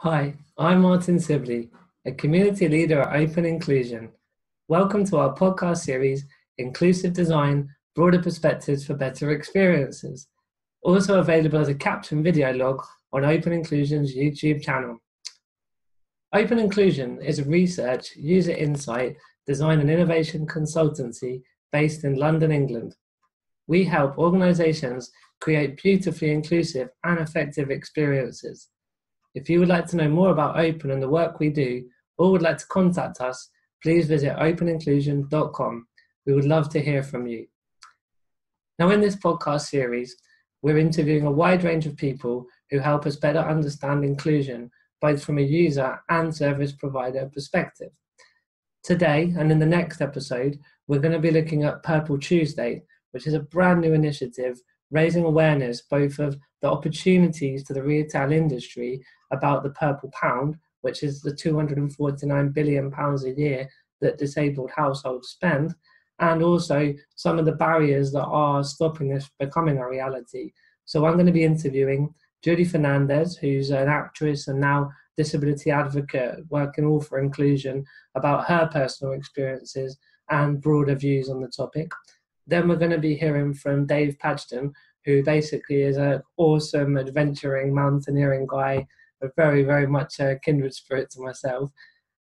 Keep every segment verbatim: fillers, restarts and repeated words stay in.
Hi, I'm Martyn Sibley, a community leader at Open Inclusion. Welcome to our podcast series, Inclusive Design: Broader Perspectives for Better Experiences, also available as a caption video log on Open Inclusion's YouTube channel. Open Inclusion is a research, user insight, design and innovation consultancy based in London, England. We help organisations create beautifully inclusive and effective experiences. If you would like to know more about Open and the work we do, or would like to contact us, please visit open inclusion dot com. We would love to hear from you. Now, in this podcast series, we're interviewing a wide range of people who help us better understand inclusion, both from a user and service provider perspective. Today, and in the next episode, we're going to be looking at Purple Tuesday, which is a brand new initiative raising awareness both of the opportunities to the retail industry about the Purple Pound, which is the two hundred forty-nine billion pounds a year that disabled households spend, and also some of the barriers that are stopping this becoming a reality. So I'm going to be interviewing Julia Fernandez, who's an actress and now disability advocate working all for inclusion, about her personal experiences and broader views on the topic. Then we're going to be hearing from Dave Padgen, who basically is an awesome adventuring mountaineering guy, a very, very much a kindred spirit to myself.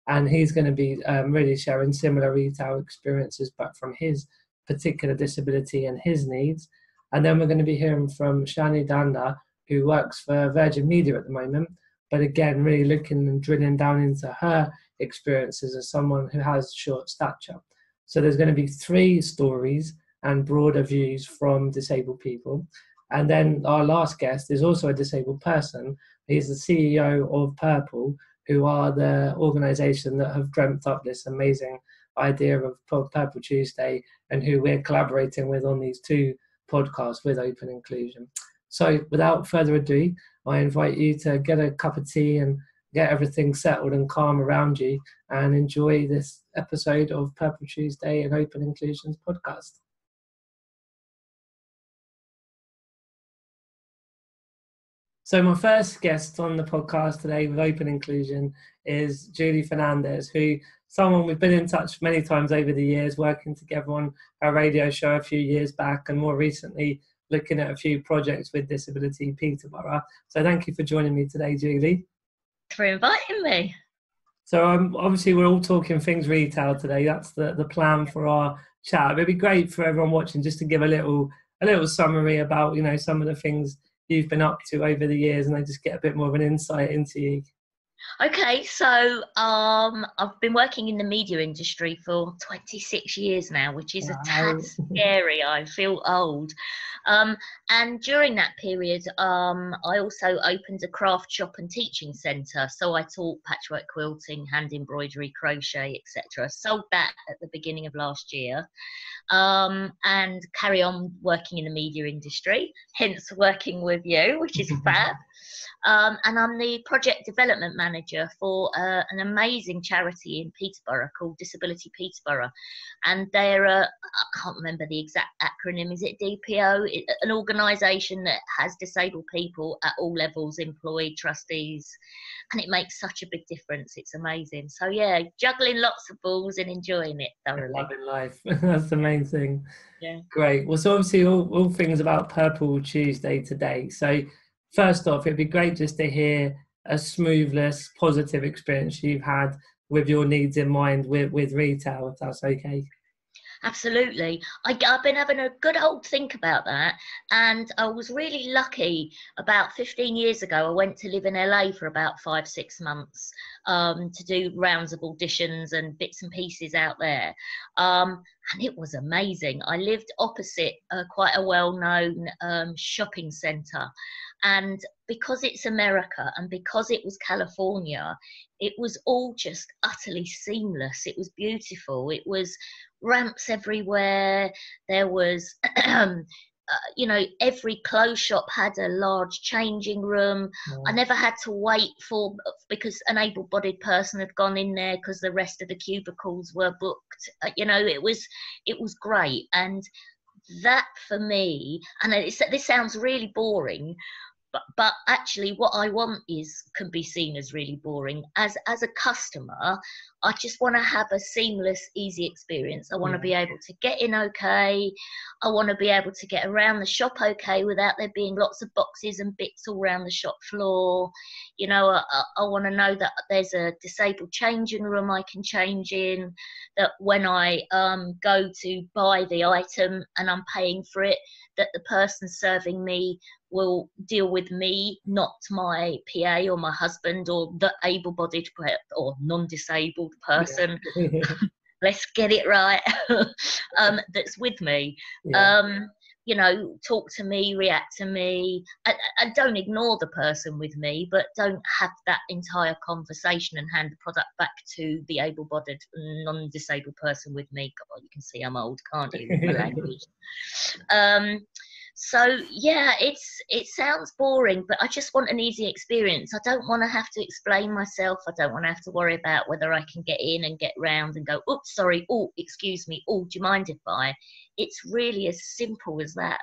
And he's going to be um, really sharing similar retail experiences, but from his particular disability and his needs. And then we're going to be hearing from Shani Dhanda, who works for Virgin Media at the moment, but again, really looking and drilling down into her experiences as someone who has short stature. So there's going to be three stories and broader views from disabled people. And then our last guest is also a disabled person. He's the C E O of Purple, who are the organisation that have dreamt up this amazing idea of Purple Tuesday and who we're collaborating with on these two podcasts with Open Inclusion. So without further ado, I invite you to get a cup of tea and get everything settled and calm around you and enjoy this episode of Purple Tuesday and Open Inclusion's podcast. So my first guest on the podcast today with Open Inclusion is Julia Fernandez, who someone we've been in touch many times over the years, working together on our radio show a few years back and more recently looking at a few projects with Disability Peterborough. So thank you for joining me today, Julie. Thanks for inviting me. So um, obviously we're all talking things retail today. That's the, the plan for our chat. It'd be great for everyone watching just to give a little a little summary about, you know, some of the things you've been up to over the years, and I just get a bit more of an insight into you. Okay, so um, I've been working in the media industry for twenty-six years now, which is wow. a tad scary. I feel old. Um, and during that period, um, I also opened a craft shop and teaching centre. So I taught patchwork quilting, hand embroidery, crochet, et cetera. Sold that at the beginning of last year, um, and carry on working in the media industry, hence working with you, which is fab. Um, and I'm the project development manager for uh, an amazing charity in Peterborough called Disability Peterborough, and they're a, I can't remember the exact acronym, is it D P O? It, an organisation that has disabled people at all levels, employed, trustees, and it makes such a big difference. It's amazing. So yeah, juggling lots of balls and enjoying it thoroughly. Loving life. That's the main thing. Yeah. Great. Well, so obviously all, all things about Purple Tuesday today. So first off, it'd be great just to hear a smoothless, positive experience you've had with your needs in mind with, with retail, if that's okay. Absolutely. I, I've been having a good old think about that, and I was really lucky. About fifteen years ago, I went to live in L A for about five, six months um, to do rounds of auditions and bits and pieces out there. Um, and it was amazing. I lived opposite uh, quite a well-known um, shopping centre, and because it's America and because it was California, it was all just utterly seamless. It was beautiful. It was ramps everywhere. There was, uh, you know, every clothes shop had a large changing room. Mm. I never had to wait for, because an able-bodied person had gone in there because the rest of the cubicles were booked. Uh, you know, it was, it was great. And that for me, and it's, this sounds really boring, but, but actually what I want is, can be seen as really boring. As, as a customer, I just want to have a seamless, easy experience. I want to mm. be able to get in okay. I want to be able to get around the shop okay without there being lots of boxes and bits all around the shop floor. You know, I, I want to know that there's a disabled changing room I can change in, that when I um, go to buy the item and I'm paying for it, that the person serving me will deal with me, not my P A or my husband or the able-bodied or non-disabled person. Yeah. Let's get it right. um, that's with me. Yeah. Um, you know, talk to me, react to me. I, I don't ignore the person with me, but don't have that entire conversation and hand the product back to the able-bodied, non-disabled person with me. God, you can see I'm old, can't you? With my language. Um, so yeah, it's it sounds boring, but I just want an easy experience. I don't want to have to explain myself. I don't want to have to worry about whether I can get in and get round and go, oops, sorry, oh, excuse me, oh, do you mind if I? It's really as simple as that.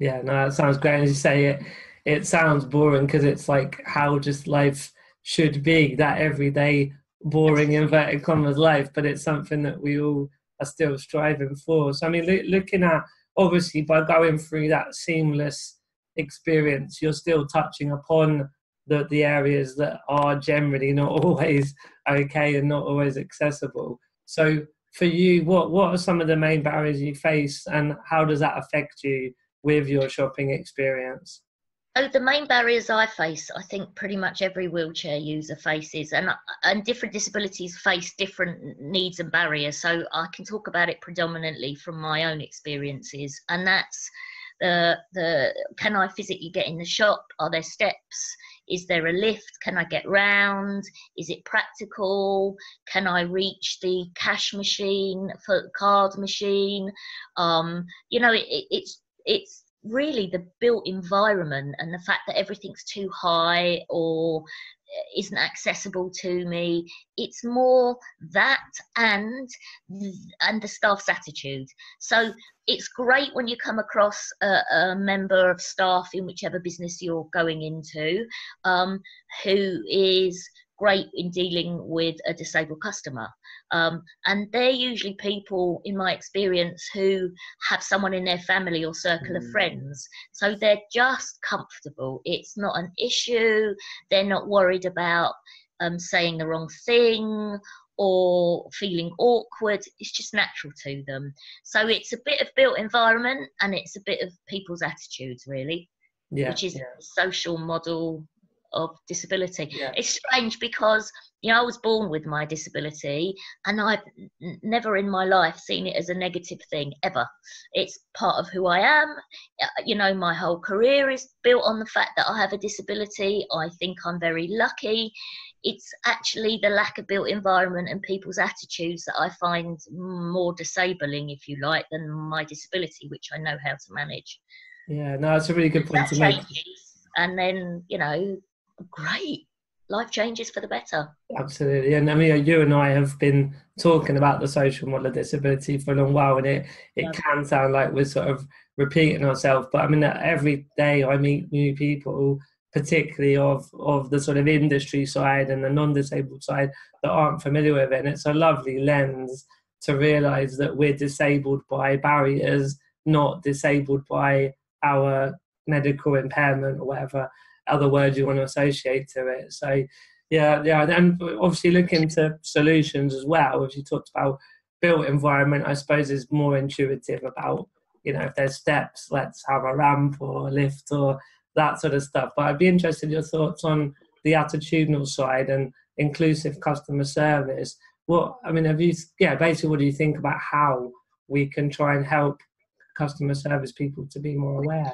Yeah, no, that sounds great. As you say, it it sounds boring because it's like how just life should be, that everyday boring inverted commas life, but it's something that we all are still striving for. So I mean, lo- looking at, obviously, by going through that seamless experience, you're still touching upon the, the areas that are generally not always okay and not always accessible. So for you, what, what are some of the main barriers you face and how does that affect you with your shopping experience? Oh, the main barriers I face, I think pretty much every wheelchair user faces, and and different disabilities face different needs and barriers. So I can talk about it predominantly from my own experiences, and that's the the can I physically get in the shop? Are there steps? Is there a lift? Can I get round? Is it practical? Can I reach the cash machine, for card machine? Um, you know, it, it, it's it's. really the built environment and the fact that everything's too high or isn't accessible to me. It's more that and and the staff's attitude. So it's great when you come across a, a member of staff in whichever business you're going into um, who is great in dealing with a disabled customer. Um, and they're usually people, in my experience, who have someone in their family or circle mm. of friends. So they're just comfortable. It's not an issue. They're not worried about um, saying the wrong thing or feeling awkward. It's just natural to them. So it's a bit of built environment and it's a bit of people's attitudes, really, yeah. which is yeah. a social model of disability. Yeah. It's strange because, you know, I was born with my disability and I've n- never in my life seen it as a negative thing, ever. It's part of who I am. You know, my whole career is built on the fact that I have a disability. I think I'm very lucky. It's actually the lack of built environment and people's attitudes that I find more disabling, if you like, than my disability, which I know how to manage. Yeah, no, that's a really good point that to changes, make. And then, you know, great, life changes for the better. Absolutely. And I mean, you and I have been talking about the social model of disability for a long while, and it it yeah. can sound like we're sort of repeating ourselves, but I mean, every day I meet new people, particularly of of the sort of industry side and the non-disabled side, that aren't familiar with it, and it's a lovely lens to realize that we're disabled by barriers, not disabled by our medical impairment or whatever other words you want to associate to it. So yeah, yeah, and obviously look into solutions as well. If you talked about built environment, I suppose is more intuitive about, you know, if there's steps, let's have a ramp or a lift or that sort of stuff. But I'd be interested in your thoughts on the attitudinal side and inclusive customer service. What, I mean, have you, yeah, basically what do you think about how we can try and help customer service people to be more aware?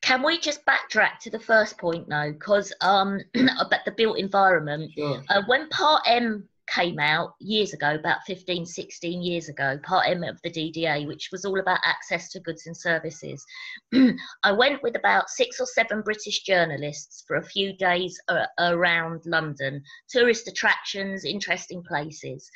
Can we just backtrack to the first point now? Because um, about the built environment, sure. uh, when Part M came out years ago, about fifteen, sixteen years ago, Part M of the D D A, which was all about access to goods and services. I went with about six or seven British journalists for a few days uh, around London, tourist attractions, interesting places,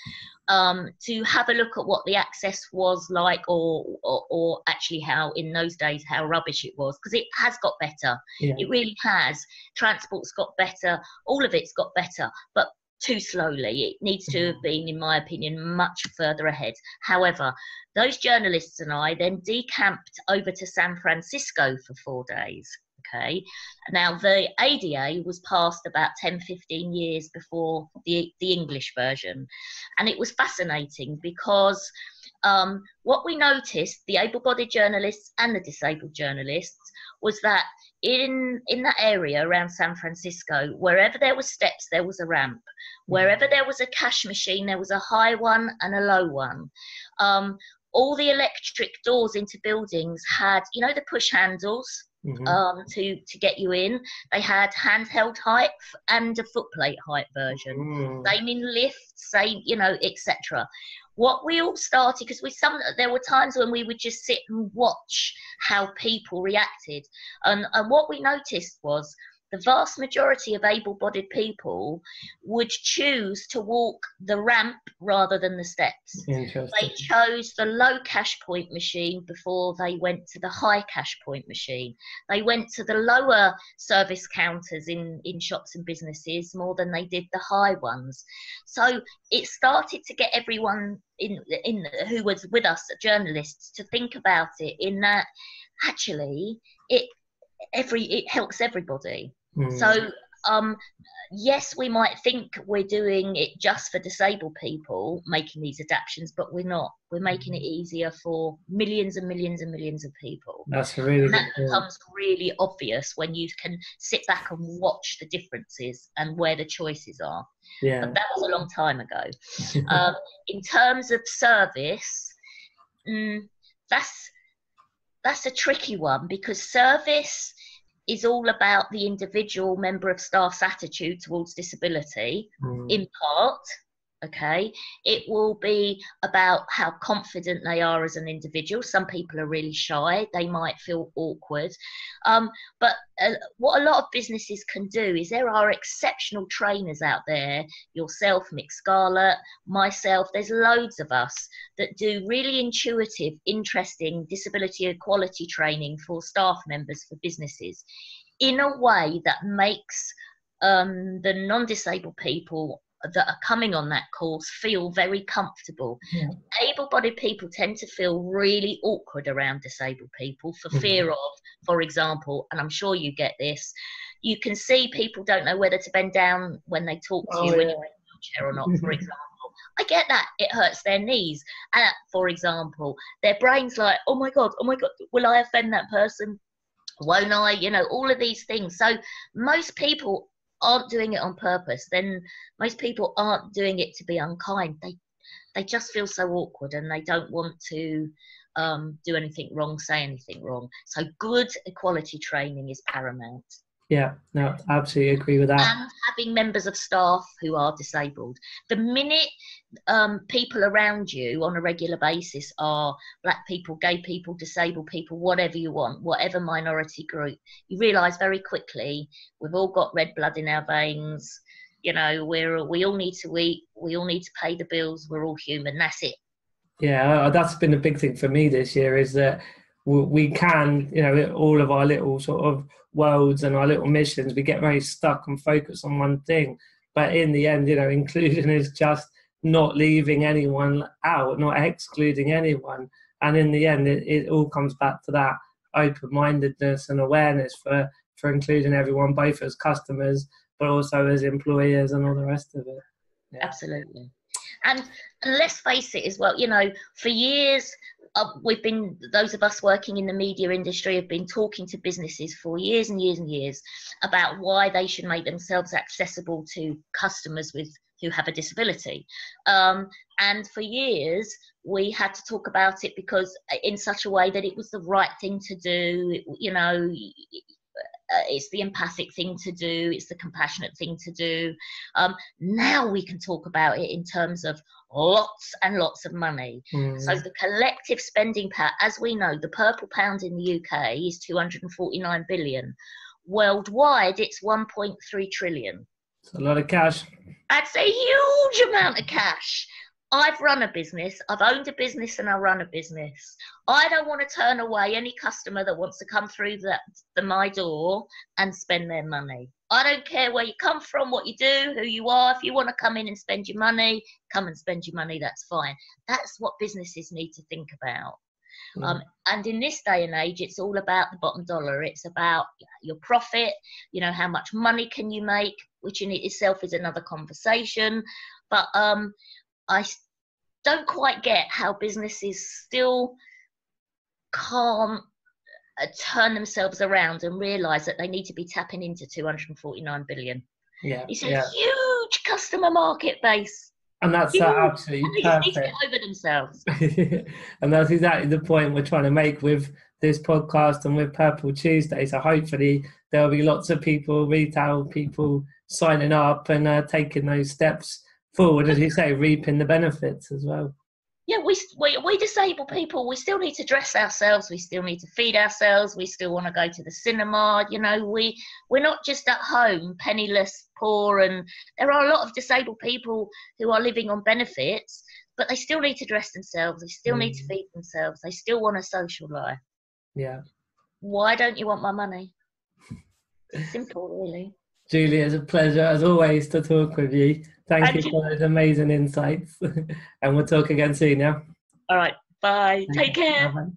um, to have a look at what the access was like, or, or, or actually how, in those days, how rubbish it was, because it has got better. Yeah. It really has. Transport's got better. All of it's got better, but too slowly. It needs to have been, in my opinion, much further ahead. However, those journalists and I then decamped over to San Francisco for four days. Okay. Now, the A D A was passed about ten, fifteen years before the, the English version. And it was fascinating because um, what we noticed, the able-bodied journalists and the disabled journalists, was that in in that area around San Francisco, wherever there were steps, there was a ramp. Wherever there was a cash machine, there was a high one and a low one. Um, all the electric doors into buildings had, you know, the push handles. Mm-hmm. um, to, to get you in. They had handheld height and a footplate height version. Mm. Same in lifts, same, you know, et cetera. What we all started, because we some there were times when we would just sit and watch how people reacted. And, and what we noticed was the vast majority of able-bodied people would choose to walk the ramp rather than the steps. They chose the low cash point machine before they went to the high cash point machine. They went to the lower service counters in, in shops and businesses more than they did the high ones. So it started to get everyone in, in who was with us, journalists, to think about it in that actually it, every, it helps everybody. Mm. So um yes, we might think we're doing it just for disabled people making these adaptions, but we're not. We're making it easier for millions and millions and millions of people. That's really and that good becomes point. Really obvious when you can sit back and watch the differences and where the choices are. Yeah, but that was a long time ago. Um in terms of service, mm, that's that's a tricky one, because service is all about the individual member of staff's attitude towards disability, mm. in part. Okay, it will be about how confident they are as an individual. Some people are really shy, they might feel awkward. Um, but uh, what a lot of businesses can do is there are exceptional trainers out there, yourself, Mick Scarlett, myself, there's loads of us that do really intuitive, interesting disability equality training for staff members for businesses in a way that makes um, the non-disabled people that are coming on that course feel very comfortable. Yeah. Able-bodied people tend to feel really awkward around disabled people for mm-hmm. fear of, for example, and I'm sure you get this, you can see people don't know whether to bend down when they talk to oh, you yeah. when you're in a wheelchair or not, for example. I get that. It hurts their knees. And, for example, their brain's like, oh my God, oh my God, will I offend that person? Won't I? You know, all of these things. So most people aren't doing it on purpose. Then most people aren't doing it to be unkind. They they just feel so awkward and they don't want to um, do anything wrong, say anything wrong. So good equality training is paramount. Yeah, no, absolutely agree with that. And having members of staff who are disabled. The minute um, people around you on a regular basis are black people, gay people, disabled people, whatever you want, whatever minority group, you realise very quickly we've all got red blood in our veins. You know, we're we all need to eat. We all need to pay the bills. We're all human. That's it. Yeah, that's been a big thing for me this year, is that we can, you know, all of our little sort of worlds and our little missions, we get very stuck and focus on one thing. But in the end, you know, inclusion is just not leaving anyone out, not excluding anyone. And in the end, it, it all comes back to that open-mindedness and awareness for, for including everyone, both as customers, but also as employers and all the rest of it. Yeah. Absolutely. And, and let's face it as well, you know, for years, Uh, we've been, those of us working in the media industry have been talking to businesses for years and years and years about why they should make themselves accessible to customers with who have a disability. Um, and for years, we had to talk about it because in such a way that it was the right thing to do, you know, uh, it's the empathic thing to do, it's the compassionate thing to do. Um, now we can talk about it in terms of lots and lots of money. Mm. So the collective spending power, as we know, the Purple Pound in the U K is two hundred forty-nine billion. Worldwide, it's one point three trillion. It's a lot of cash. That's a huge amount of cash. I've run a business, I've owned a business, and I run a business. I don't want to turn away any customer that wants to come through the, the, my door and spend their money. I don't care where you come from, what you do, who you are. If you want to come in and spend your money, come and spend your money, that's fine. That's what businesses need to think about. Mm. Um, and in this day and age, it's all about the bottom dollar. It's about your profit, you know, how much money can you make, which in itself is another conversation. But um, I don't quite get how businesses still can't uh, turn themselves around and realise that they need to be tapping into two hundred forty-nine billion. Yeah, it's a yeah. huge customer market base. And that's huge. Absolutely perfect. They just need to get over themselves. And that's exactly the point we're trying to make with this podcast and with Purple Tuesday. So hopefully there'll be lots of people, retail people, signing up and uh, taking those steps forward, as you say, reaping the benefits as well. Yeah, we, we we disabled people, we still need to dress ourselves, we still need to feed ourselves, we still want to go to the cinema, you know, we, we're not just at home, penniless, poor, and there are a lot of disabled people who are living on benefits, but they still need to dress themselves, they still mm. need to feed themselves, they still want a social life. Yeah. Why don't you want my money? Simple, really. Julia, it's a pleasure, as always, to talk with you. Thank and you for those amazing insights. And we'll talk again soon, yeah? All right. Bye. Thank Take you. care. Bye-bye.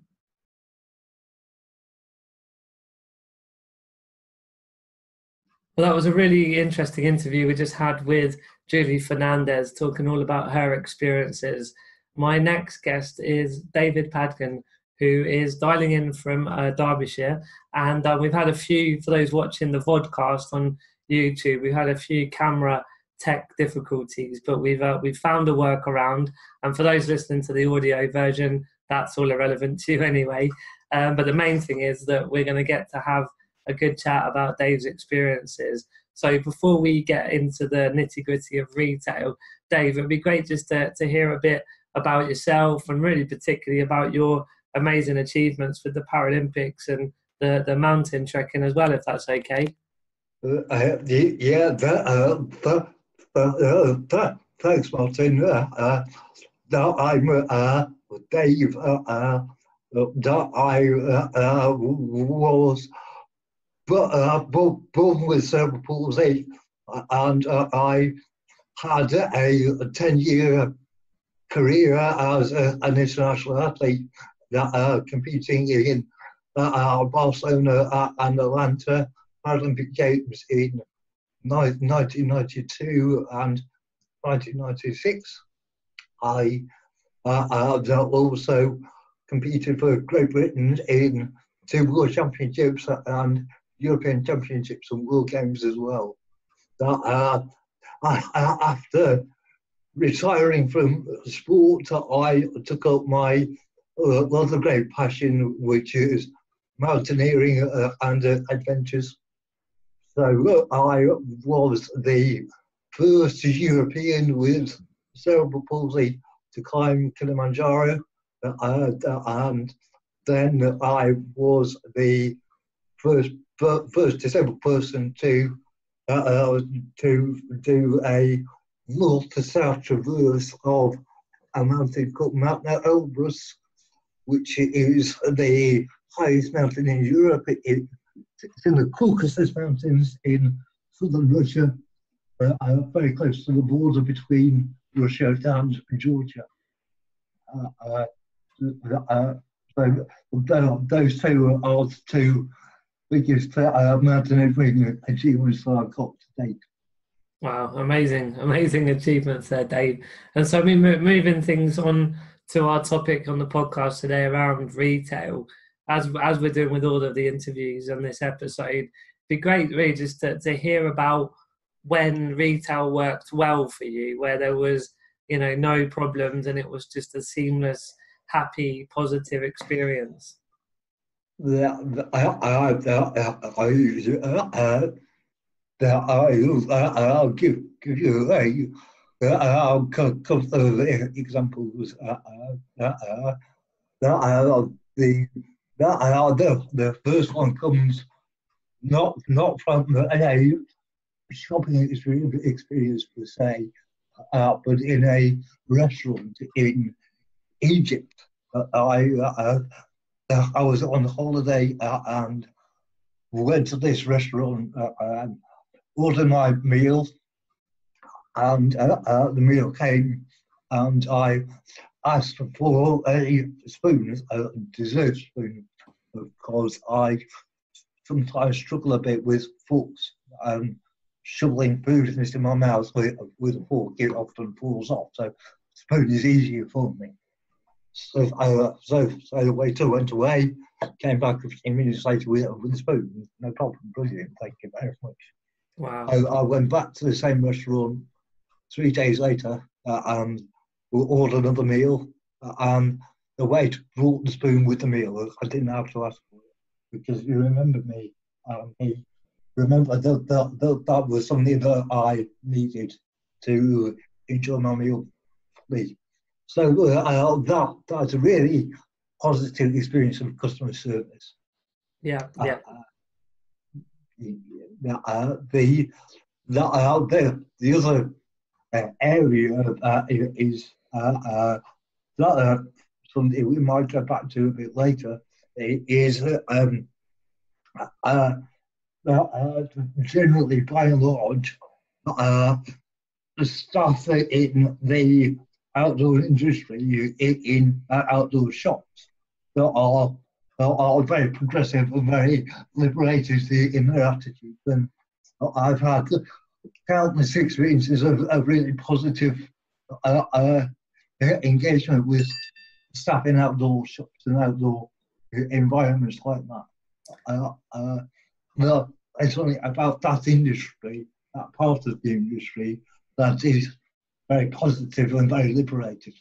Well, that was a really interesting interview we just had with Julia Fernandez, talking all about her experiences. My next guest is David Padgen, who is dialing in from uh, Derbyshire. And uh, we've had a few, for those watching the vodcast on YouTube, we've had a few camera tech difficulties, but we've uh, we've found a workaround. And for those listening to the audio version, that's all irrelevant to you anyway. Um, but the main thing is that we're going to get to have a good chat about Dave's experiences. So before we get into the nitty-gritty of retail, Dave, it'd be great just to, to hear a bit about yourself, and really particularly about your amazing achievements with the Paralympics and the, the mountain trekking as well, if that's okay. Uh, yeah, that, uh, that, uh, that, thanks, Martyn. Uh, now I'm uh, Dave. Uh, uh, I uh, was uh, born with cerebral palsy, and uh, I had a ten-year career as a, an international athlete, Uh, competing in uh, Barcelona uh, and Atlanta Paralympic Games in nineteen ninety-two and nineteen ninety-six. I uh, uh, also competed for Great Britain in two World Championships and European Championships and World Games as well. Uh, uh, after retiring from sport, I took up my Uh, well, the great passion, which is mountaineering uh, and uh, adventures. So uh, I was the first European with cerebral palsy to climb Kilimanjaro, uh, and then I was the first first disabled person to uh, to do a north to south traverse of a mountain called Mount Elbrus, which is the highest mountain in Europe. It sits in the Caucasus Mountains in southern Russia, uh, very close to the border between Russia and Georgia. Uh, uh, uh, so those two are the two biggest uh, mountaineering achievements that I've got to date. Wow, amazing, amazing achievements there, Dave. And so, I mean, moving things on to our topic on the podcast today around retail, as as we're doing with all of the interviews on this episode, it'd be great really just to, to hear about when retail worked well for you, where there was, you know, no problems and it was just a seamless, happy, positive experience. There are I'll give give you a there are couple of examples. There are the there are the the first one comes not not from the shopping experience per se, uh, but in a restaurant in Egypt. Uh, I uh, uh, I was on holiday uh, and went to this restaurant, uh, and ordered my meal, and uh, uh, the meal came, and I asked for a spoon, a dessert spoon, because I sometimes struggle a bit with forks. Um, shoveling food into my mouth with, with a fork, it often falls off, so spoon is easier for me. So uh, so, so the waiter went away, came back fifteen minutes later with, with a spoon, no problem, brilliant, thank you very much. Wow. I, I went back to the same restaurant three days later uh, and ordered another meal, uh, and the waiter brought the spoon with the meal. I didn't have to ask for it because he remembered me, and he remember that, that, that that was something that I needed to enjoy my meal fully. So uh, that that's a really positive experience of customer service. Yeah, yeah. Uh, uh, the the, uh, the the other uh, area uh, is uh, uh, that uh, something we might go back to a bit later is uh, um. Uh, Uh, generally, by and large, uh, the staff in the outdoor industry, in uh, outdoor shops, that are, are very progressive and very liberated in their attitudes. And I've had countless experiences of, of really positive uh, uh, engagement with staff in outdoor shops and outdoor environments like that. Uh, uh, No, it's only about that industry, that part of the industry, that is very positive and very liberated.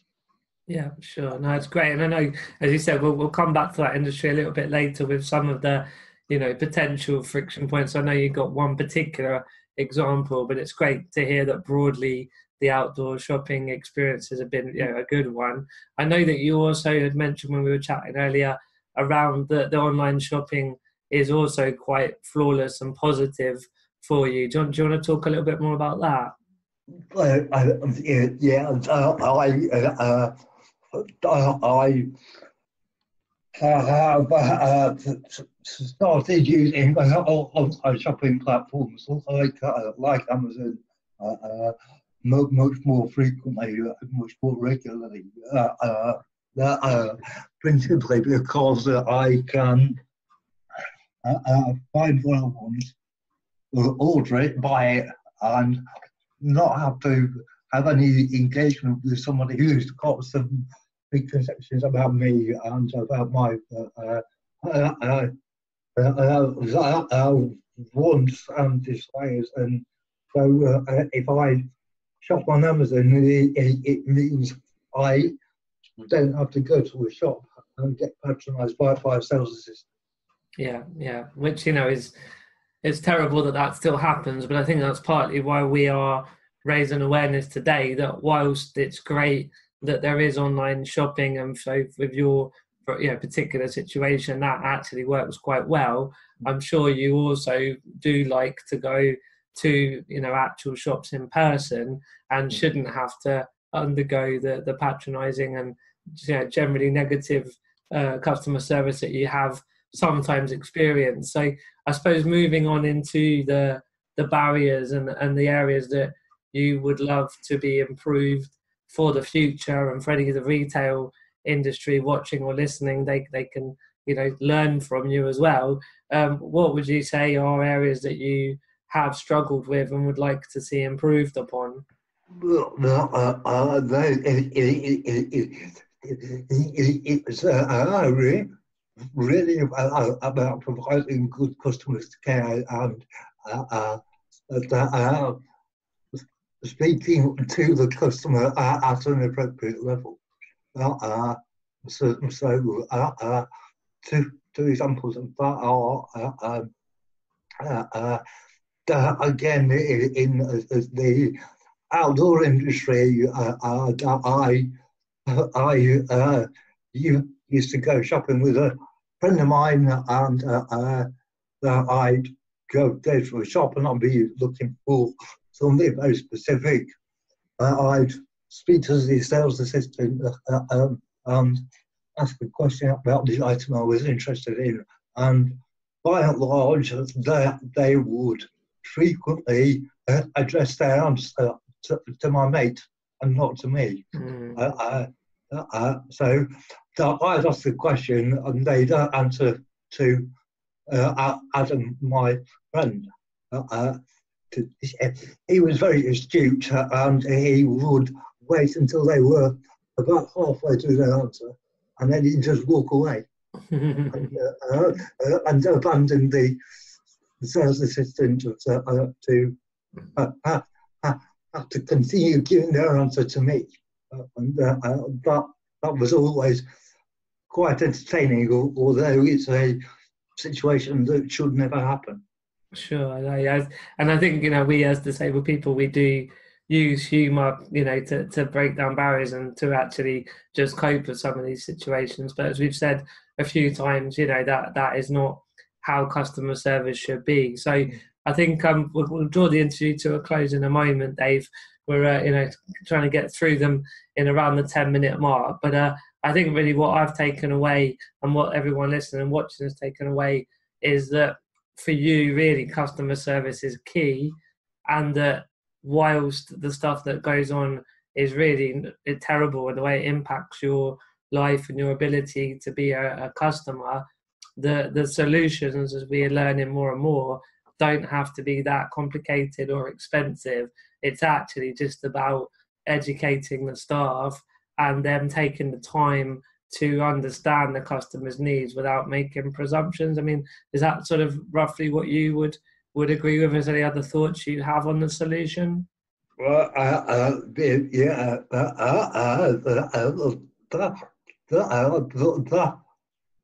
Yeah, sure. No, it's great. And I know, as you said, we'll, we'll come back to that industry a little bit later with some of the, you know, potential friction points. I know you've got one particular example, but it's great to hear that broadly the outdoor shopping experiences have been, you know, a good one. I know that you also had mentioned when we were chatting earlier around the, the online shopping is also quite flawless and positive for you. Do you, do you want to talk a little bit more about that? Uh, I, yeah, I, uh, I have uh, started using online shopping platforms like uh, like Amazon uh, uh, much more frequently, much more regularly, uh, uh, uh, principally because I can Uh, uh, find what I want, order it, buy it, and not have to have any engagement with somebody who's got some big conceptions about me and about my uh, uh, uh, uh, uh, uh, wants and desires. And so, uh, if I shop on Amazon, it, it, it means I don't have to go to a shop and get patronised by by a sales assistant. Yeah, yeah, which, you know, is it's terrible that that still happens, but I think that's partly why we are raising awareness today that whilst it's great that there is online shopping, and so with your, you know, particular situation, that actually works quite well. I'm sure you also do like to go to, you know, actual shops in person and shouldn't have to undergo the, the patronising and, you know, generally negative uh, customer service that you have sometimes experience. So I suppose moving on into the the barriers and and the areas that you would love to be improved for the future, and for any of the retail industry watching or listening, they they can, you know, learn from you as well. Um, what would you say are areas that you have struggled with and would like to see improved upon? Well, uh, uh, it's uh, really about, about providing good customer care and uh, uh, uh, speaking to the customer uh, at an appropriate level. Uh, uh, so so uh, uh, to two examples of that are, uh, uh, uh, uh, uh, again, in, in uh, the outdoor industry, uh, uh, I, I uh, you used to go shopping with a friend of mine, and uh, uh, I'd go there to a shop and I'd be looking for something very specific. Uh, I'd speak to the sales assistant uh, um, and ask a question about the item I was interested in, and by and large they, they would frequently uh, address their answer to, to my mate and not to me. Mm. Uh, uh, uh, so I'd ask the question and they'd answer to uh, Adam, my friend. Uh, uh, He was very astute, and he would wait until they were about halfway through their answer, and then he'd just walk away and, uh, uh, uh, and abandon the sales assistant to, uh, to uh, uh, uh, have to continue giving their answer to me. Uh, and uh, uh, that, that was always quite entertaining, although it's a situation that should never happen. Sure, and I think, you know, we as disabled people, we do use humour, you know, to, to break down barriers and to actually just cope with some of these situations. But as we've said a few times, you know, that that is not how customer service should be. So I think um, we'll, we'll draw the interview to a close in a moment, Dave. We're, uh, you know, trying to get through them in around the ten minute mark. But uh, I think really what I've taken away, and what everyone listening and watching has taken away, is that for you, really, customer service is key, and that uh, whilst the stuff that goes on is really terrible and the way it impacts your life and your ability to be a, a customer, the the solutions, as we are learning more and more, don't have to be that complicated or expensive. It's actually just about educating the staff and them taking the time to understand the customer's needs without making presumptions. I mean, is that sort of roughly what you would would agree with? Is there any other thoughts you have on the solution? Well, uh, uh, yeah, uh, uh, uh, uh, that, that,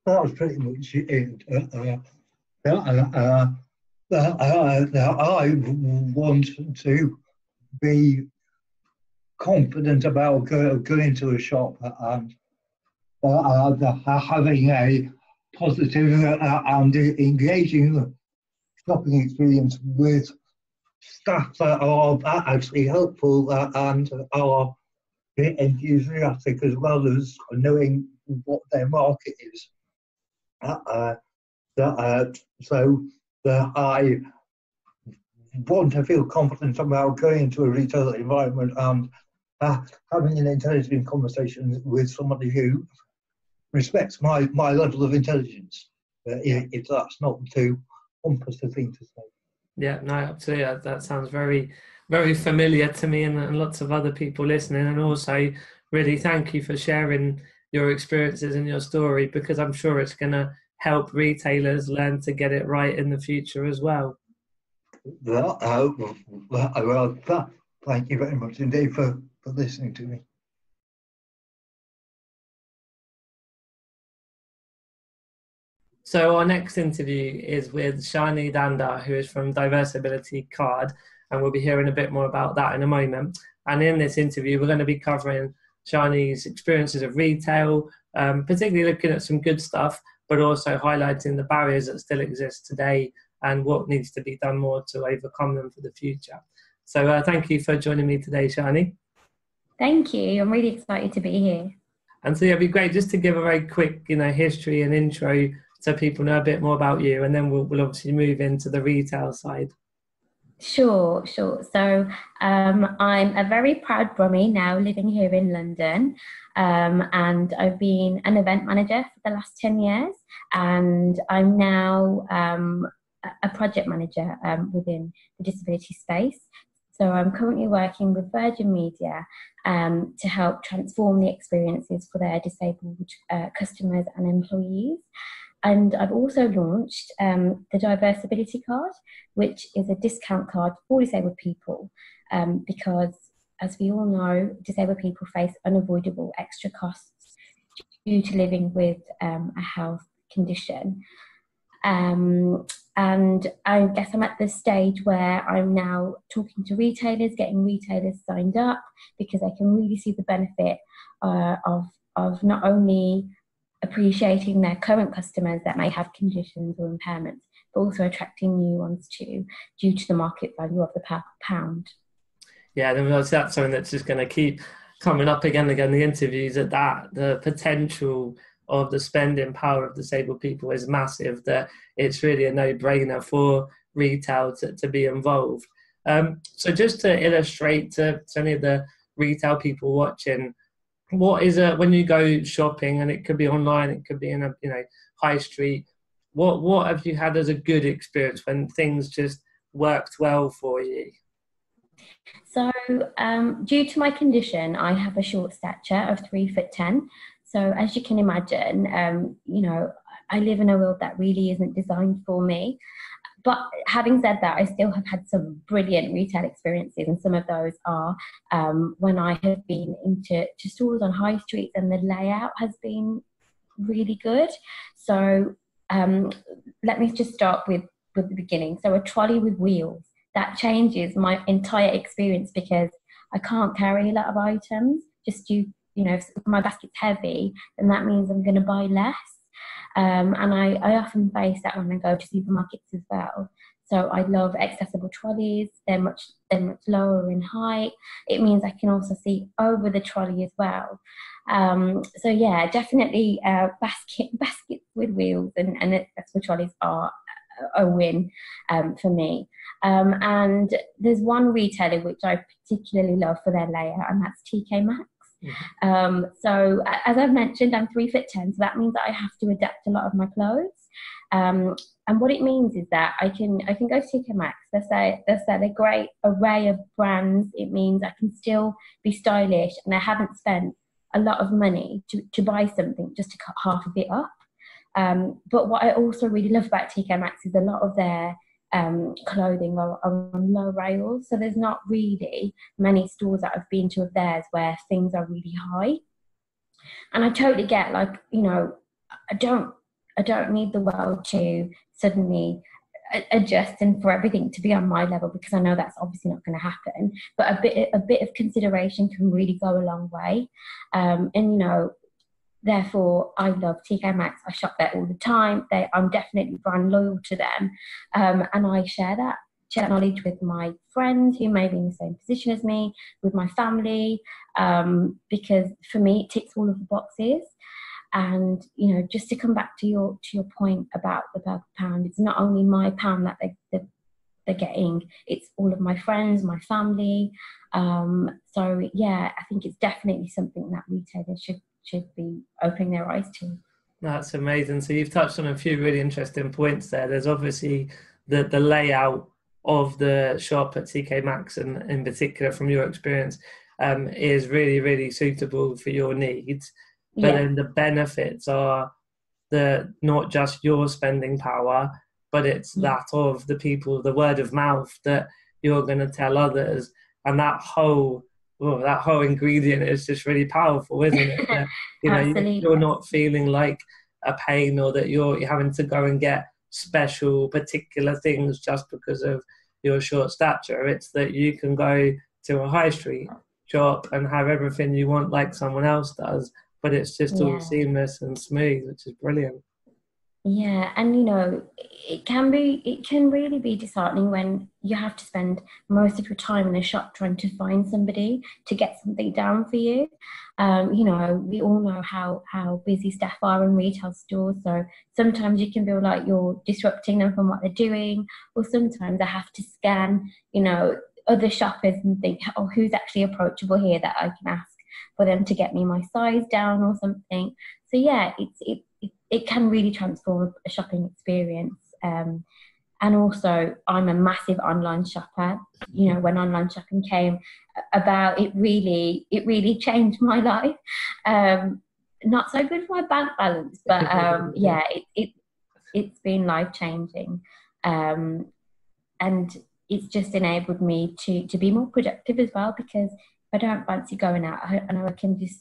that was pretty much it. Uh, uh, uh, uh, uh, I want to be confident about going to a shop and Uh, the, uh, having a positive uh, and engaging shopping experience with staff that are actually helpful uh, and are enthusiastic, as well as knowing what their market is. Uh, uh, uh, so uh, I want to feel confident about going into a retail environment and uh, having an intelligent conversation with somebody who respects my, my level of intelligence, uh, if that's not too pompous a thing to say. Yeah, no, absolutely. That sounds very, very familiar to me and, and lots of other people listening. And also, really thank you for sharing your experiences and your story, because I'm sure it's going to help retailers learn to get it right in the future as well. Well, uh, well uh, thank you very much indeed for, for listening to me. So our next interview is with Shani Dhanda, who is from Diverse Ability Card, and we'll be hearing a bit more about that in a moment. And in this interview, we're going to be covering Shani's experiences of retail, um, particularly looking at some good stuff, but also highlighting the barriers that still exist today and what needs to be done more to overcome them for the future. So uh, thank you for joining me today, Shani. Thank you. I'm really excited to be here. And so yeah, it'd be great just to give a very quick, you know, history and intro, so people know a bit more about you, and then we'll, we'll obviously move into the retail side. Sure, sure. So um, I'm a very proud Brummie now, living here in London, um, and I've been an event manager for the last ten years, and I'm now um, a project manager um, within the disability space. So I'm currently working with Virgin Media um, to help transform the experiences for their disabled uh, customers and employees. And I've also launched um, the Diverse Ability Card, which is a discount card for disabled people, um, because, as we all know, disabled people face unavoidable extra costs due to living with um, a health condition. Um, and I guess I'm at this stage where I'm now talking to retailers, getting retailers signed up, because I can really see the benefit uh, of, of not only appreciating their current customers that may have conditions or impairments, but also attracting new ones too, due to the market value of the Purple Pound. Yeah, that's something that's just going to keep coming up again and again. The interviews at that, the potential of the spending power of disabled people is massive, that it's really a no-brainer for retail to, to be involved. Um, so just to illustrate to, to any of the retail people watching, what is it when you go shopping, and it could be online, it could be in a you know high street, what what have you had as a good experience when things just worked well for you? So um, due to my condition, I have a short stature of three foot ten. So as you can imagine, um, you know, I live in a world that really isn't designed for me. But having said that, I still have had some brilliant retail experiences, and some of those are um, when I have been into to stores on high streets and the layout has been really good. So um, let me just start with, with the beginning. So a trolley with wheels, that changes my entire experience, because I can't carry a lot of items. Just due, you know, if my basket's heavy, then that means I'm going to buy less. Um, and I, I often face that when I go to supermarkets as well. So I love accessible trolleys. They're much, they're much lower in height. It means I can also see over the trolley as well. Um, so yeah, definitely uh, basket, baskets with wheels and, and accessible trolleys are a win um, for me. Um, and there's one retailer which I particularly love for their layout, and that's T K Maxx. Mm-hmm. Um, so as I've mentioned, I'm three foot ten, so that means that I have to adapt a lot of my clothes. Um, and what it means is that I can I can go to T K Maxx. They say they say a great array of brands. It means I can still be stylish, and I haven't spent a lot of money to, to buy something just to cut half of it up. Um, but what I also really love about T K Maxx is a lot of their um, clothing are, are on low rails, so there's not really many stores that I've been to of theirs where things are really high. And I totally get, like, you know, I don't, I don't need the world to suddenly adjust and for everything to be on my level, because I know that's obviously not going to happen. But a bit, a bit of consideration can really go a long way. Um, and you know. Therefore, I love T K Maxx. I shop there all the time. They, I'm definitely brand loyal to them. Um, and I share that, share that knowledge with my friends who may be in the same position as me, with my family, um, because for me, it ticks all of the boxes. And, you know, just to come back to your to your point about the Purple Pound, it's not only my pound that they, they, they're getting, it's all of my friends, my family. Um, so, yeah, I think it's definitely something that retailers should should be opening their eyes to. That's amazing. So you've touched on a few really interesting points there. There's obviously the, the layout of the shop at T K Maxx, and in particular from your experience, um, is really, really suitable for your needs. But yeah. Then the benefits are the not just your spending power, but it's mm-hmm. that of the people, the word of mouth that you're going to tell others, and that whole Oh, that whole ingredient is just really powerful, isn't it? That, you know, you're not feeling like a pain, or that you're, you're having to go and get special, particular things just because of your short stature. It's that you can go to a high street shop and have everything you want like someone else does, but it's just yeah. all seamless and smooth, which is brilliant. Yeah, and you know, it can be, it can really be disheartening when you have to spend most of your time in a shop trying to find somebody to get something down for you. Um, you know, we all know how, how busy staff are in retail stores, so sometimes you can feel like you're disrupting them from what they're doing, or sometimes I have to scan, you know, other shoppers and think, oh, who's actually approachable here that I can ask for them to get me my size down or something. So yeah, it's, it's, it can really transform a shopping experience. Um, and also, I'm a massive online shopper. You know, when online shopping came about, it really, it really changed my life. Um, not so good for my bank balance, but um, yeah, it, it, it's been life-changing. Um, and it's just enabled me to, to be more productive as well, because I don't fancy going out, and I can just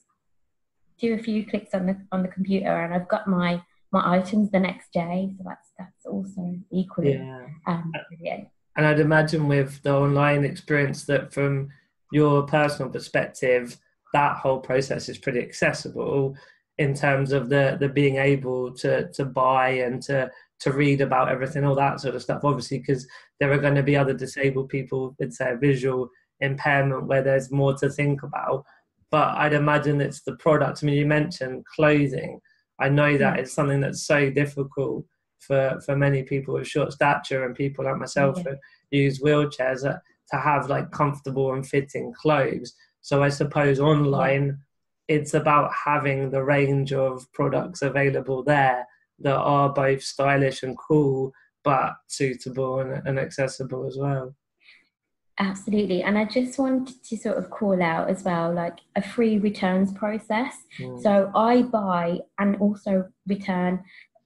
do a few clicks on the on the computer, and I've got my my items the next day. So that's that's also equally yeah. um, brilliant. And I'd imagine with the online experience that from your personal perspective, that whole process is pretty accessible in terms of the, the being able to, to buy and to, to read about everything, all that sort of stuff, obviously, because there are going to be other disabled people with, say, a visual impairment where there's more to think about. But I'd imagine it's the product. I mean, you mentioned clothing. I know that it's something that's so difficult for, for many people with short stature and people like myself yeah. who use wheelchairs uh, to have like comfortable and fitting clothes. So I suppose online, it's about having the range of products available there that are both stylish and cool, but suitable and, and accessible as well. Absolutely. And I just wanted to sort of call out as well, like a free returns process. Mm. So I buy and also return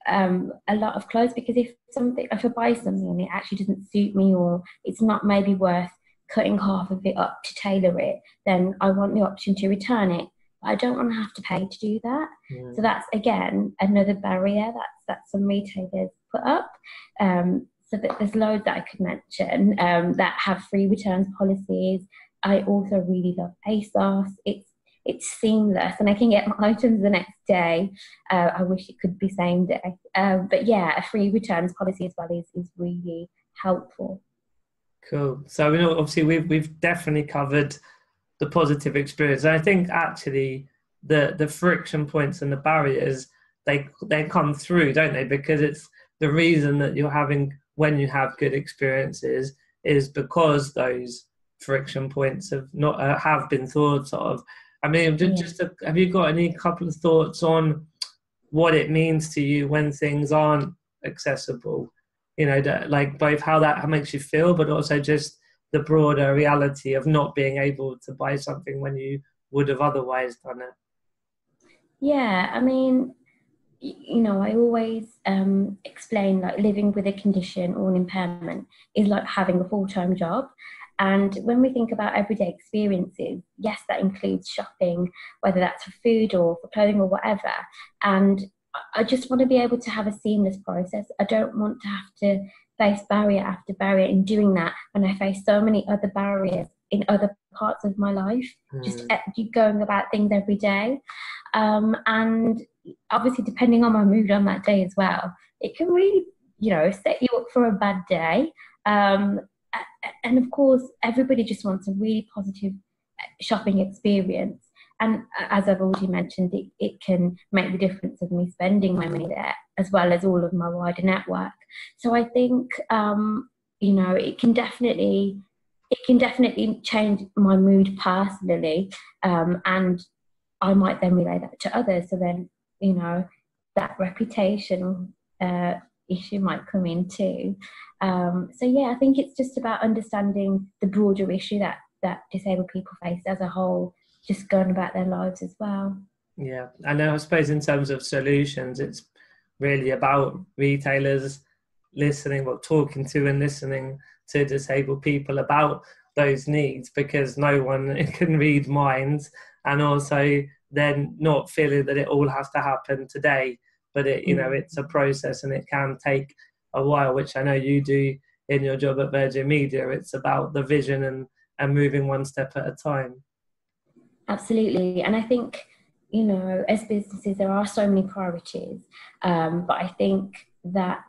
um, a lot of clothes, because if something, if I buy something and it actually doesn't suit me, or it's not maybe worth cutting half of it up to tailor it, then I want the option to return it. I don't want to have to pay to do that. Mm. So that's, again, another barrier that's, that some retailers put up. Um, so that there's loads that I could mention um, that have free returns policies. I also really love ASOS. It's, it's seamless, and I can get my items the next day. Uh, I wish it could be same day. Uh, but yeah, a free returns policy as well is, is really helpful. Cool. So we know, obviously we've, we've definitely covered the positive experience. And I think actually the the friction points and the barriers, they they come through, don't they? Because it's the reason that you're having, when you have good experiences, is because those friction points have not uh, have been thought of. I mean, just, just a, have you got any couple of thoughts on what it means to you when things aren't accessible? You know, that, like both how that makes you feel, but also just the broader reality of not being able to buy something when you would have otherwise done it. Yeah, I mean, you know, I always um, explain like living with a condition or an impairment is like having a full-time job. And when we think about everyday experiences, yes, that includes shopping, whether that's for food or for clothing or whatever. And I just want to be able to have a seamless process. I don't want to have to face barrier after barrier in doing that, and I face so many other barriers in other parts of my life, mm. just going about things every day. Um, and obviously, depending on my mood on that day as well, it can really, you know, set you up for a bad day. Um, and of course, everybody just wants a really positive shopping experience. And as I've already mentioned, it, it can make the difference of me spending my money there, as well as all of my wider network. So I think, um, you know, it can definitely, it can definitely change my mood personally, um, and I might then relay that to others. So then, you know, that reputation uh, issue might come in too. Um, so yeah, I think it's just about understanding the broader issue that that disabled people face as a whole, just going about their lives as well. Yeah, and I suppose in terms of solutions, it's really about retailers listening, well, talking to and listening to disabled people about those needs, because no one can read minds, and also then not feeling that it all has to happen today, but it, you know, it's a process and it can take a while, which I know you do in your job at Virgin Media. It's about the vision and, and moving one step at a time. Absolutely. And I think, you know, as businesses, there are so many priorities. Um, but I think that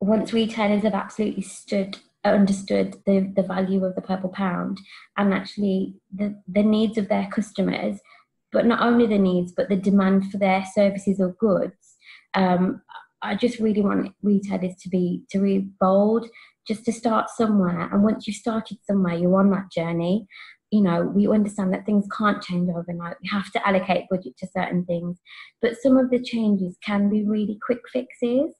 once retailers have absolutely stood, understood the, the value of the Purple Pound and actually the, the needs of their customers, but not only the needs, but the demand for their services or goods, um, I just really want retailers to be, to be bold, just to start somewhere. And once you've started somewhere, you're on that journey. You know, we understand that things can't change overnight. We have to allocate budget to certain things. But some of the changes can be really quick fixes.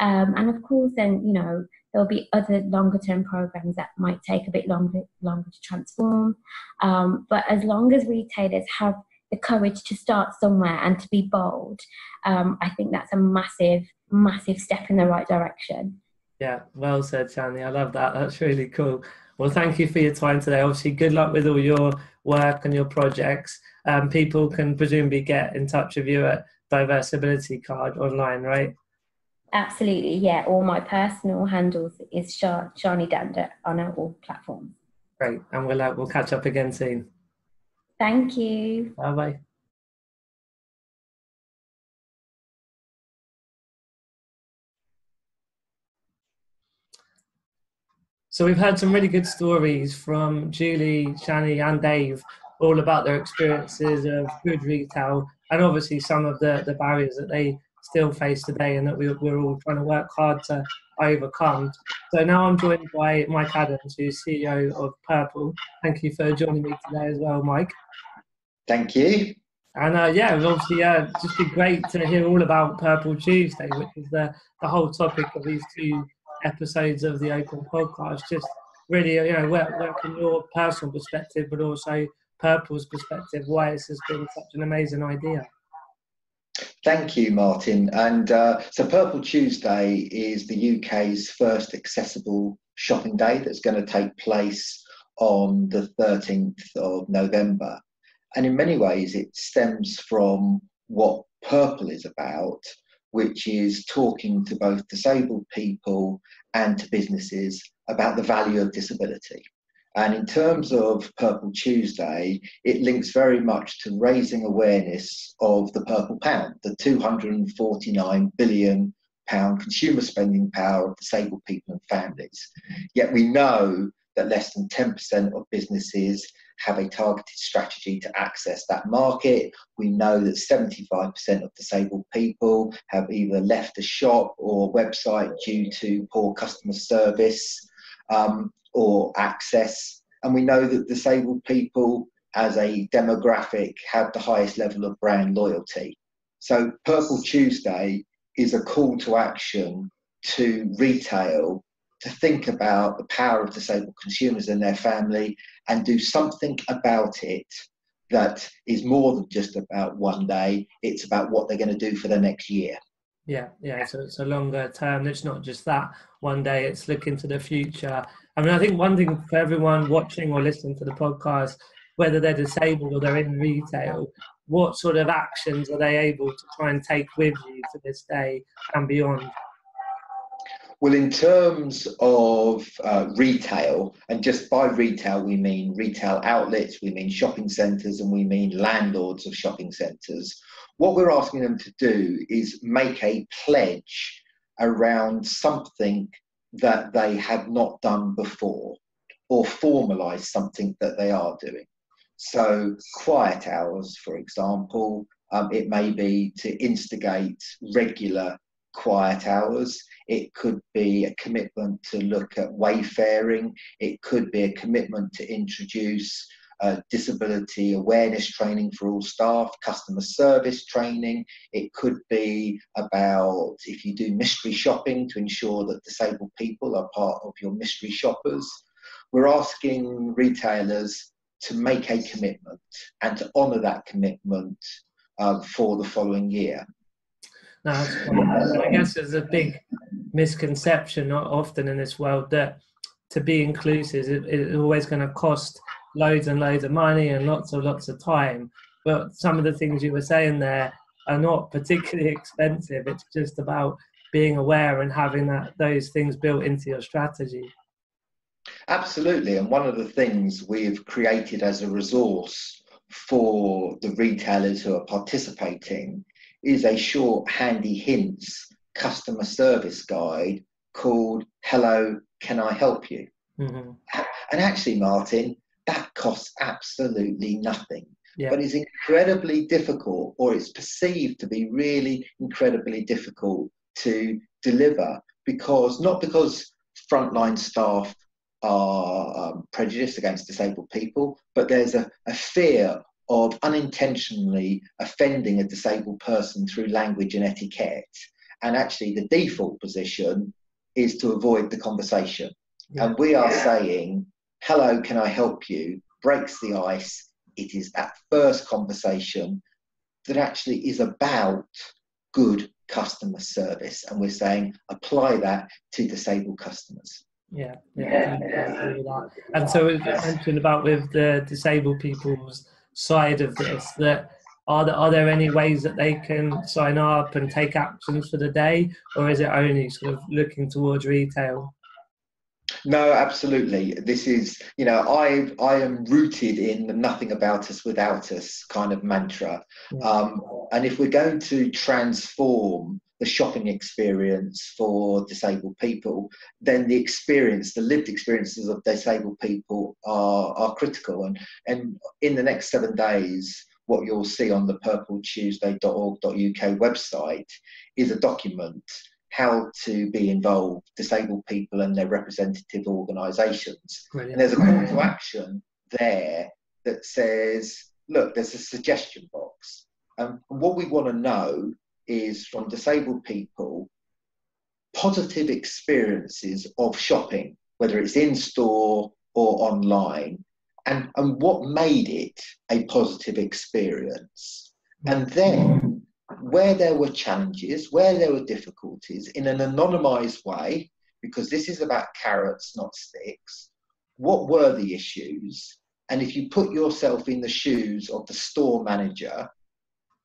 Um, and of course, then, you know, there'll be other longer term programs that might take a bit longer, longer to transform. Um, but as long as retailers have the courage to start somewhere and to be bold, um, I think that's a massive, massive step in the right direction. Yeah, well said, Shani. I love that. That's really cool. Well, thank you for your time today. Obviously, good luck with all your work and your projects. Um, people can presumably get in touch with you at Diverse Ability Card online, right? Absolutely, yeah. All my personal handles is Shani Dhanda on all platforms. Great, and we'll, uh, we'll catch up again soon. Thank you. Bye-bye. So we've heard some really good stories from Julie, Shani and Dave, all about their experiences of food retail and obviously some of the, the barriers that they still face today and that we, we're all trying to work hard to overcome. So now I'm joined by Mike Adams, who's C E O of Purple. Thank you for joining me today as well, Mike. Thank you. And uh, yeah, obviously uh, just be great to hear all about Purple Tuesday, which is the, the whole topic of these two episodes of the Open podcast. Just really, you know, work, work from your personal perspective, but also Purple's perspective, why this has been such an amazing idea. Thank you, Martin. And uh, so Purple Tuesday is the U K's first accessible shopping day that's going to take place on the thirteenth of November. And in many ways, it stems from what Purple is about, which is talking to both disabled people and to businesses about the value of disability. And in terms of Purple Tuesday, it links very much to raising awareness of the Purple Pound, the two hundred forty-nine billion pound consumer spending power of disabled people and families. Yet we know that less than ten percent of businesses have a targeted strategy to access that market. We know that seventy-five percent of disabled people have either left a shop or website due to poor customer service um, or access. And we know that disabled people as a demographic have the highest level of brand loyalty. So Purple Tuesday is a call to action to retail to think about the power of disabled consumers and their family and do something about it that is more than just about one day. It's about what they're going to do for the next year. Yeah, yeah, so it's a longer term. It's not just that one day, it's looking to the future. I mean, I think one thing for everyone watching or listening to the podcast, whether they're disabled or they're in retail, what sort of actions are they able to try and take with you to this day and beyond? Well, in terms of uh, retail, and just by retail, we mean retail outlets, we mean shopping centres, and we mean landlords of shopping centres. What we're asking them to do is make a pledge around something that they have not done before or formalise something that they are doing. So quiet hours, for example, um, it may be to instigate regular quiet hours. It could be a commitment to look at wayfaring. It could be a commitment to introduce uh, disability awareness training for all staff, customer service training. It could be about, if you do mystery shopping, to ensure that disabled people are part of your mystery shoppers. We're asking retailers to make a commitment and to honour that commitment uh, for the following year. No, I guess there's a big misconception often in this world that to be inclusive it, it's always going to cost loads and loads of money and lots and lots of time. But some of the things you were saying there are not particularly expensive. It's just about being aware and having that those things built into your strategy. Absolutely. And one of the things we've created as a resource for the retailers who are participating is a short, handy hints customer service guide called Hello, Can I Help You? Mm-hmm. And actually, Martin, that costs absolutely nothing. Yeah. But it's incredibly difficult, or it's perceived to be really incredibly difficult to deliver, because not because frontline staff are um, prejudiced against disabled people, but there's a, a fear of unintentionally offending a disabled person through language and etiquette. And actually the default position is to avoid the conversation. Yeah. And we are yeah. saying, hello, can I help you? Breaks the ice. It is that first conversation that actually is about good customer service. And we're saying, apply that to disabled customers. Yeah, yeah, yeah. And so we mentioned about with the disabled people's side of this, that Are there, are there any ways that they can sign up and take actions for the day, or is it only sort of looking towards retail? No, absolutely. This is, you know, I I am rooted in the nothing about us without us kind of mantra. Yeah. Um, and if we're going to transform the shopping experience for disabled people, then the experience, the lived experiences of disabled people are, are critical. And, and in the next seven days, what you'll see on the purple tuesday dot org dot U K website is a document, how to be involved, disabled people and their representative organisations. Brilliant. And there's a call to action there that says, look, there's a suggestion box. And what we want to know is from disabled people, positive experiences of shopping, whether it's in-store or online, and, and what made it a positive experience. And then where there were challenges, where there were difficulties, in an anonymised way, because this is about carrots, not sticks, what were the issues? And if you put yourself in the shoes of the store manager,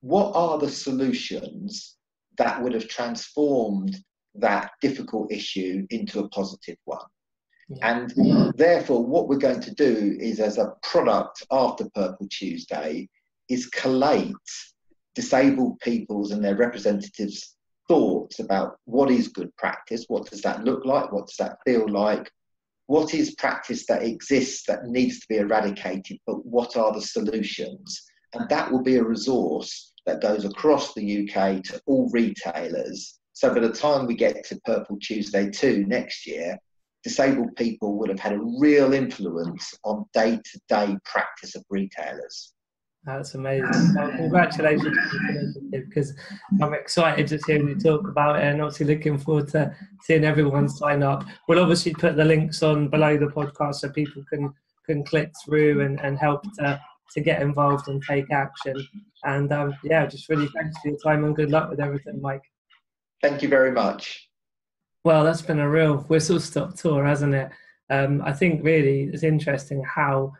what are the solutions that would have transformed that difficult issue into a positive one? Yeah. And yeah. therefore, what we're going to do is, as a product after Purple Tuesday, is collate disabled people's and their representatives' thoughts about what is good practice, what does that look like, what does that feel like, what is practice that exists that needs to be eradicated, but what are the solutions? And that will be a resource that goes across the U K to all retailers. So by the time we get to Purple Tuesday two next year, disabled people would have had a real influence on day-to-day practice of retailers. That's amazing. Well, congratulations, because I'm excited to hear you talk about it, and obviously looking forward to seeing everyone sign up. We'll obviously put the links on below the podcast so people can, can click through and, and help to, to get involved and take action. And um, yeah, just really thanks for your time and good luck with everything, Mike. Thank you very much. Well, that's been a real whistle-stop tour, hasn't it? Um, I think really it's interesting how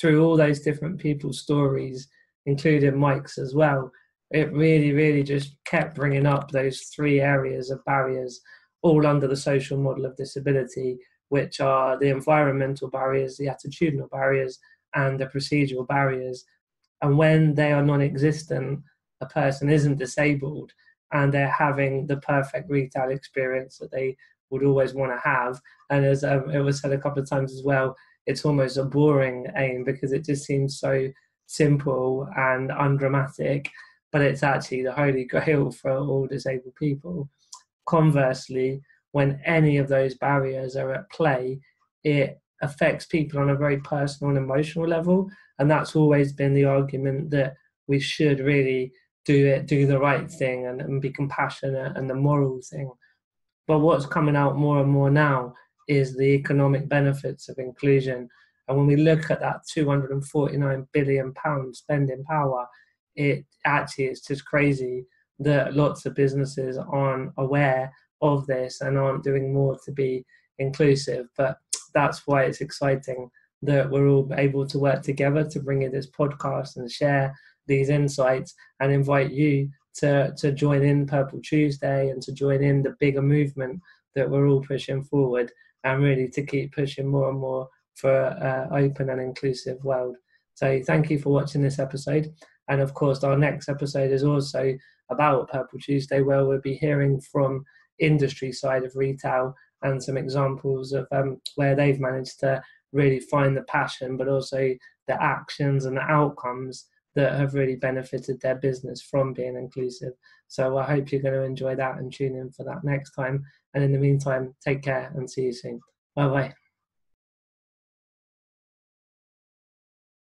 through all those different people's stories, including Mike's as well, it really, really just kept bringing up those three areas of barriers, all under the social model of disability, which are the environmental barriers, the attitudinal barriers, and the procedural barriers. And when they are non-existent, a person isn't disabled and they're having the perfect retail experience that they would always want to have. And as um, it was said a couple of times as well, it's almost a boring aim because it just seems so simple and undramatic, but it's actually the holy grail for all disabled people. Conversely, when any of those barriers are at play, it affects people on a very personal and emotional level, and that's always been the argument that we should really do it, do the right thing and, and be compassionate and the moral thing. But what's coming out more and more now is the economic benefits of inclusion. And when we look at that two hundred forty-nine billion pounds spending power, it actually is just crazy that lots of businesses aren't aware of this and aren't doing more to be inclusive. But that's why it's exciting that we're all able to work together to bring you this podcast and share these insights and invite you to, to join in Purple Tuesday and to join in the bigger movement that we're all pushing forward, and really to keep pushing more and more for an uh, open and inclusive world. So thank you for watching this episode. And of course, our next episode is also about Purple Tuesday, where we'll be hearing from industry side of retail and some examples of um, where they've managed to really find the passion, but also the actions and the outcomes that have really benefited their business from being inclusive. So I hope you're going to enjoy that and tune in for that next time. And in the meantime, take care and see you soon. Bye-bye.